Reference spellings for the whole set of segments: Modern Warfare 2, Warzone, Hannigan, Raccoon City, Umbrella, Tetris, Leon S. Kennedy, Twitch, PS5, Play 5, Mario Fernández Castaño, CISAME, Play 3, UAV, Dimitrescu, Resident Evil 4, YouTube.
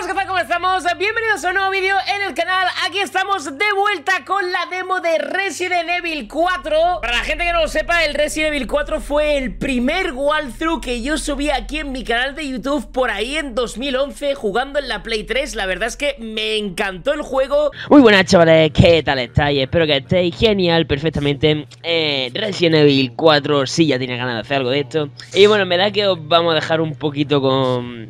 amigos, ¿qué tal? ¿Cómo estamos? Bienvenidos a un nuevo vídeo en el canal. Aquí estamos de vuelta con la demo de Resident Evil 4. Para la gente que no lo sepa, el Resident Evil 4 fue el primer walkthrough que yo subí aquí en mi canal de YouTube por ahí en 2011, jugando en la Play 3. La verdad es que me encantó el juego. Muy buenas, chavales, ¿qué tal estáis? Espero que estéis genial, perfectamente. Resident Evil 4, sí, ya tenía ganas de hacer algo de esto. Y bueno, me da que os vamos a dejar un poquito con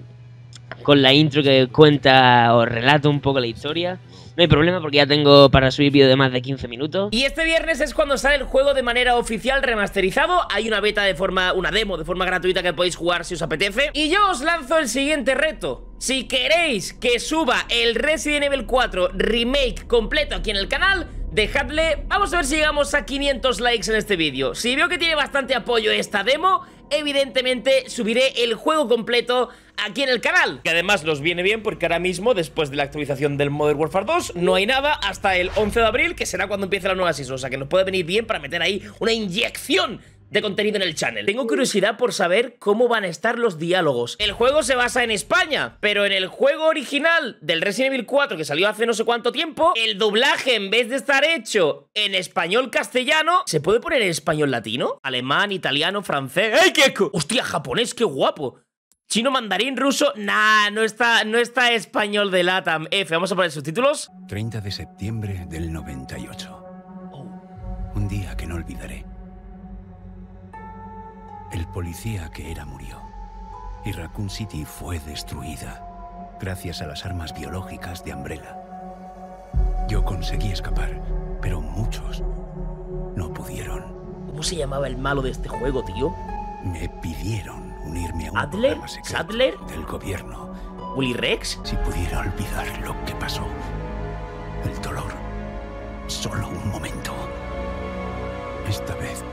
la intro que cuenta o relata un poco la historia. No hay problema porque ya tengo para subir vídeo de más de 15 minutos. Y este viernes es cuando sale el juego de manera oficial remasterizado. Hay una beta de forma, una demo de forma gratuita que podéis jugar si os apetece. Y yo os lanzo el siguiente reto. Si queréis que suba el Resident Evil 4 Remake completo aquí en el canal, dejadle, vamos a ver si llegamos a 500 likes en este vídeo. Si veo que tiene bastante apoyo esta demo, evidentemente subiré el juego completo aquí en el canal. Que además nos viene bien porque ahora mismo, después de la actualización del Modern Warfare 2, no hay nada hasta el 11 de abril, que será cuando empiece la nueva season. O sea que nos puede venir bien para meter ahí una inyección de contenido en el channel. Tengo curiosidad por saber cómo van a estar los diálogos. El juego se basa en España, pero en el juego original del Resident Evil 4, que salió hace no sé cuánto tiempo, el doblaje, en vez de estar hecho en español castellano, ¿se puede poner en español latino? Alemán, italiano, francés... ¡Ay, qué! ¡Hostia, japonés, qué guapo! Chino, mandarín, ruso... Nah, no está español de LATAM. F, vamos a poner subtítulos. 30 de septiembre del 98. Oh. Un día que no olvidaré. El policía que era murió, y Raccoon City fue destruida gracias a las armas biológicas de Umbrella. Yo conseguí escapar, pero muchos no pudieron. ¿Cómo se llamaba el malo de este juego, tío? Me pidieron unirme a un programa secreto del gobierno. ¿Willy Rex? Si pudiera olvidar lo que pasó, el dolor, solo un momento. Esta vez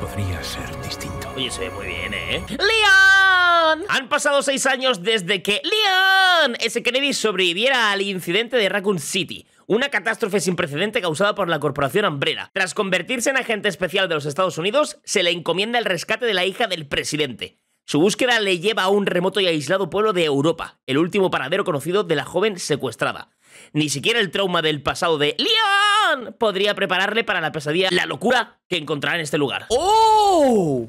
podría ser distinto. Oye, se ve muy bien, ¿eh? ¡Leon! Han pasado 6 años desde que Leon S. Kennedy sobreviviera al incidente de Raccoon City, una catástrofe sin precedente causada por la corporación Umbrella. Tras convertirse en agente especial de los Estados Unidos, se le encomienda el rescate de la hija del presidente. Su búsqueda le lleva a un remoto y aislado pueblo de Europa, el último paradero conocido de la joven secuestrada. Ni siquiera el trauma del pasado de Leon podría prepararle para la pesadilla, la locura que encontrará en este lugar. ¡Oh!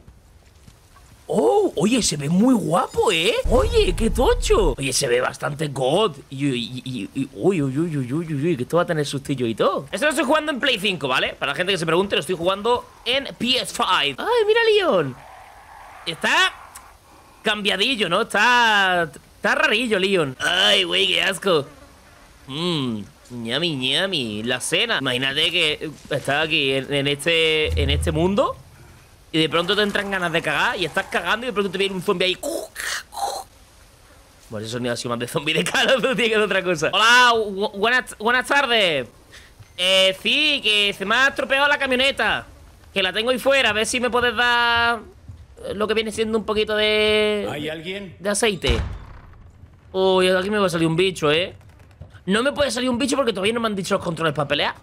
¡Oh! Oye, se ve muy guapo, ¿eh? Oye, qué tocho. Oye, se ve bastante god. Uy, uy, uy, uy, uy, uy, que esto va a tener sustillo y todo. Esto lo estoy jugando en Play 5, ¿vale? Para la gente que se pregunte, lo estoy jugando en PS5. ¡Ay, mira Leon! Está cambiadillo, ¿no? Está rarillo, Leon. ¡Ay, güey, qué asco! Ñami, ñami, la cena. Imagínate que estás aquí en este mundo y de pronto te entran ganas de cagar y estás cagando y de pronto te viene un zombie ahí. Bueno, ese sonido ha sido más de zombie de cara, no tiene que ser otra cosa. Hola, buenas tardes. Sí, que se me ha estropeado la camioneta, que la tengo ahí fuera, a ver si me puedes dar lo que viene siendo un poquito de... ¿Hay alguien? De aceite. Uy, aquí me va a salir un bicho, ¿eh? No me puede salir un bicho porque todavía no me han dicho los controles para pelear.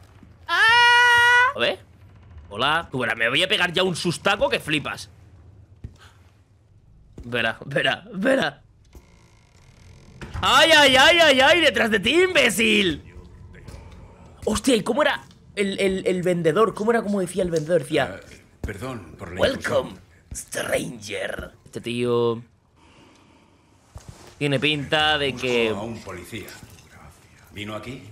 A ver. Hola. Tú verás, me voy a pegar ya un sustaco que flipas. Verá, verá, verá. ¡Ay, ay, ay, ay, ay! ¡Detrás de ti, imbécil! Hostia, ¿y cómo era el vendedor? ¿Cómo era como decía el vendedor? Decía... perdón por la Welcome, stranger. Este tío... tiene pinta de que... a un policía. ¿Vino aquí?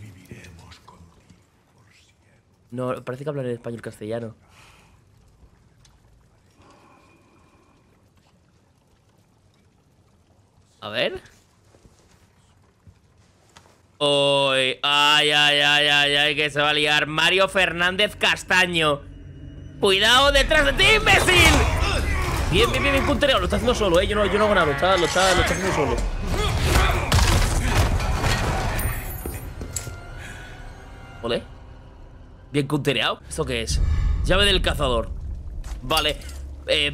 No, parece que hablan en español castellano. A ver. Ay, ay, ay, ay, ay, que se va a liar. Mario Fernández Castaño. ¡Cuidado detrás de ti, imbécil! Bien, bien, bien, bien puntereado. Lo está haciendo solo, ¿eh? Yo no hago nada, lo está haciendo solo. Ole. Bien cuntereado. ¿Esto qué es? Llave del cazador. Vale.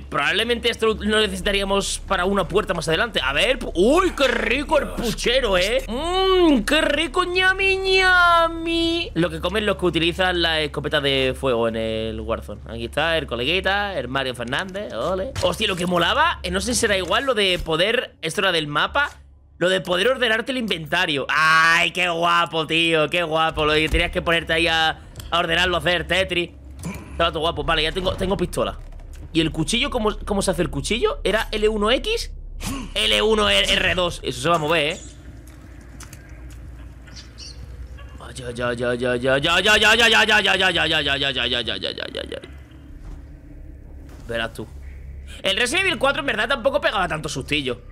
Probablemente esto lo necesitaríamos para una puerta más adelante. A ver. ¡Uy, qué rico el puchero, eh! ¡Mmm, qué rico, ñami, ñami! Lo que comen los que utilizan la escopeta de fuego en el Warzone. Aquí está el coleguita, el Mario Fernández. Ole. Hostia, lo que molaba, no sé si será igual lo de poder... Esto era del mapa. Lo de poder ordenarte el inventario. ¡Ay, qué guapo, tío! ¡Qué guapo! Lo de que tenías que ponerte ahí a ordenarlo, a hacer Tetris. Estaba todo guapo. Vale, ya tengo pistola. ¿Y el cuchillo? ¿Cómo se hace el cuchillo? ¿Era L1X? L1R2. Eso se va a mover, ¿eh? Ya, ya, ya, ya, ya, ya, ya, ya, ya, ya, ya, ya, ya, ya, ya, ya, ya, ya, ya. Verás tú. El Resident Evil 4 en verdad tampoco pegaba tanto sustillo.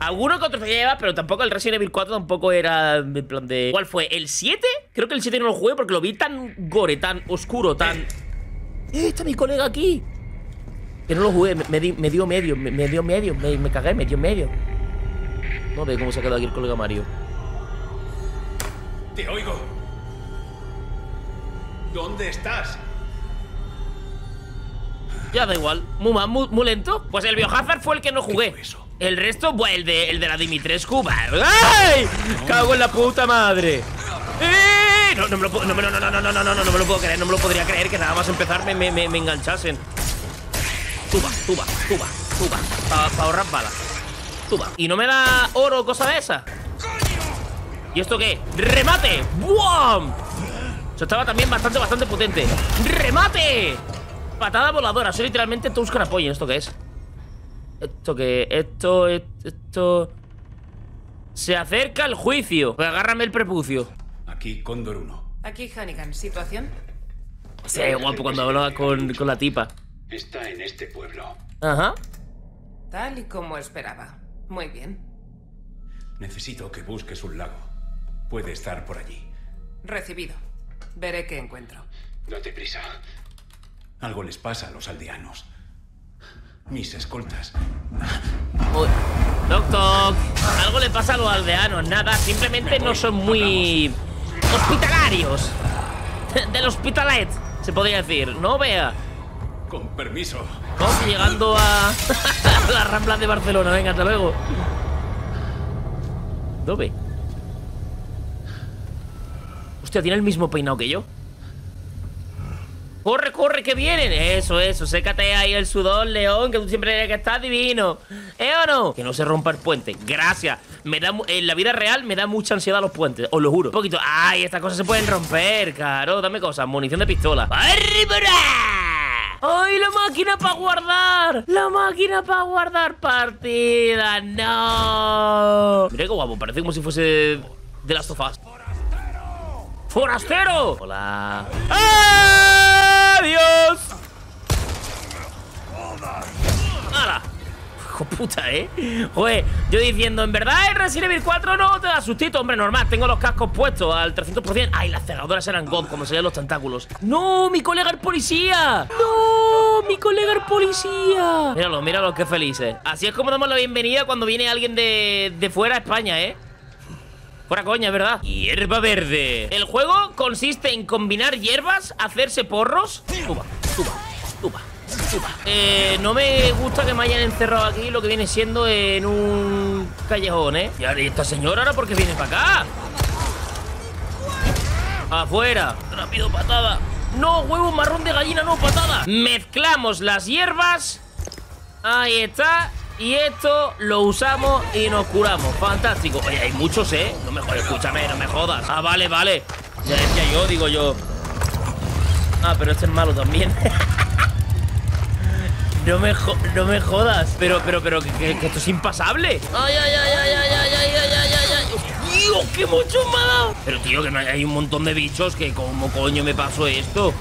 Algunos que otros se lleva, pero tampoco el Resident Evil 4 tampoco era en plan de... ¿Cuál fue? ¿El 7? Creo que el 7 no lo jugué porque lo vi tan gore, tan oscuro, tan... Está mi colega aquí. Que no lo jugué, me dio medio. No veo cómo se ha quedado aquí el colega Mario. Te oigo. ¿Dónde estás? Ya da igual. Muy lento. Pues el Biohazard fue el que no jugué. El resto, bueno, el de la Dimitrescu. ¡Ay! ¡Cago en la puta madre! No me lo puedo creer. No me lo podría creer que nada más empezar me enganchasen. Tuba. Para ahorrar balas. Tuba. ¿Y no me da oro o cosa de esa? ¿Y esto qué? ¡Remate! ¡Buam! Eso estaba también bastante potente. ¡Remate! Patada voladora. Soy literalmente Tuscan Apoyen. ¿Esto qué es? ¿Esto qué? Esto... Se acerca el juicio. Agárrame el prepucio. Aquí, Cóndor 1. Aquí, Hannigan. ¿Situación? Sí, guapo cuando hablaba con la tipa. Está en este pueblo. Ajá. Tal y como esperaba. Muy bien. Necesito que busques un lago. Puede estar por allí. Recibido. Veré qué encuentro. Date prisa. Algo les pasa a los aldeanos. Mis escoltas. Uy. Toc, toc. Algo le pasa a los aldeanos. Nada, simplemente no son muy... hospitalarios. Del hospitalet, se podría decir. No vea. Con permiso. Vamos llegando a... las Ramblas de Barcelona. Venga, hasta luego. Dobe. Hostia, tiene el mismo peinado que yo. ¡Corre, corre, que vienen! Eso, sécate ahí el sudor, León, que tú siempre eres que estás divino. ¿Eh o no? Que no se rompa el puente. Gracias. En la vida real me da mucha ansiedad los puentes, os lo juro. Un poquito. ¡Ay, estas cosas se pueden romper, caro! Dame cosas. Munición de pistola. ¡Ay, la máquina para guardar! ¡La máquina para guardar partida! ¡No! Mira qué guapo, parece como si fuese de las sofás. ¡Forastero! ¡Forastero! ¡Hola! ¡Adiós! ¡Hala! ¡Hijo puta, eh! Joder, yo diciendo, en verdad el Resident Evil 4 no te da sustito. Hombre, normal, tengo los cascos puestos al 300%. ¡Ay, las cerraduras eran God, como se ven los tentáculos! ¡No, mi colega el policía! ¡No! ¡Mi colega el policía! Míralo, míralo, qué felices. Así es como damos la bienvenida cuando viene alguien de fuera a España, ¿eh? Fuera coña, es verdad. Hierba verde. El juego consiste en combinar hierbas, hacerse porros. Suba. No me gusta que me hayan encerrado aquí lo que viene siendo en un callejón, ¿eh? Y esta señora ahora porque viene para acá. Afuera. Rápido, patada. No, huevo marrón de gallina, no, patada. Mezclamos las hierbas. Ahí está. Y esto lo usamos y nos curamos. Fantástico. Oye, hay muchos, ¿eh? No me jodas, escúchame, no me jodas. Ah, vale. Ya decía yo, digo yo. Ah, pero este es malo también. No me jodas. Pero, que esto es impasable. Ay. ¡Tío, qué mucho me ha dado! Pero, tío, que no hay un montón de bichos que... ¿Cómo coño me pasó esto?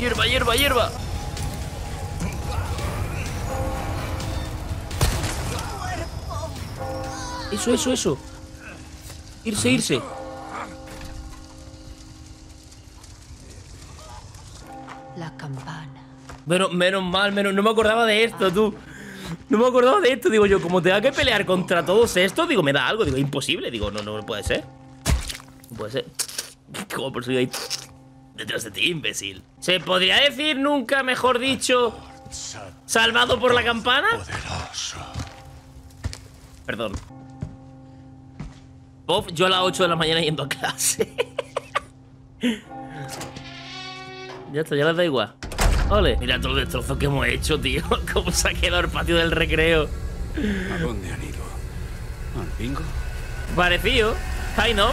¡Hierba! Eso. Irse. La campana. Menos mal, no me acordaba de esto, tú. No me acordaba de esto, digo yo. Como tenga que pelear contra todos estos, digo, me da algo. Digo, imposible, digo, no puede ser. No puede ser. ¿Cómo por si ahí detrás de ti, imbécil? ¿Se podría decir nunca, mejor dicho, salvado por la campana? Perdón. Bob, yo a las 8 de la mañana yendo a clase. Ya está, ya les da igual. Ole. Mira todo el destrozo que hemos hecho, tío. Cómo se ha quedado el patio del recreo. ¿A dónde han ido? ¿Al bingo? Parecido. Ay, no.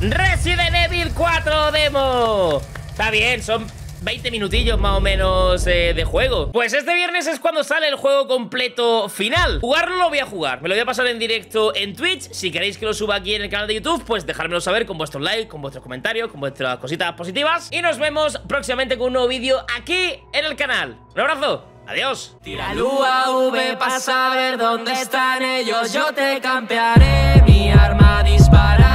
Resident Evil 4 demo. Está bien, son 20 minutillos más o menos de juego. Pues este viernes es cuando sale el juego completo final. Jugarlo lo voy a jugar. Me lo voy a pasar en directo en Twitch. Si queréis que lo suba aquí en el canal de YouTube, pues dejármelo saber con vuestros likes, con vuestros comentarios, con vuestras cositas positivas. Y nos vemos próximamente con un nuevo vídeo aquí en el canal. Un abrazo. Adiós. Tira UAV para saber dónde están ellos. Yo te campearé, mi arma dispara.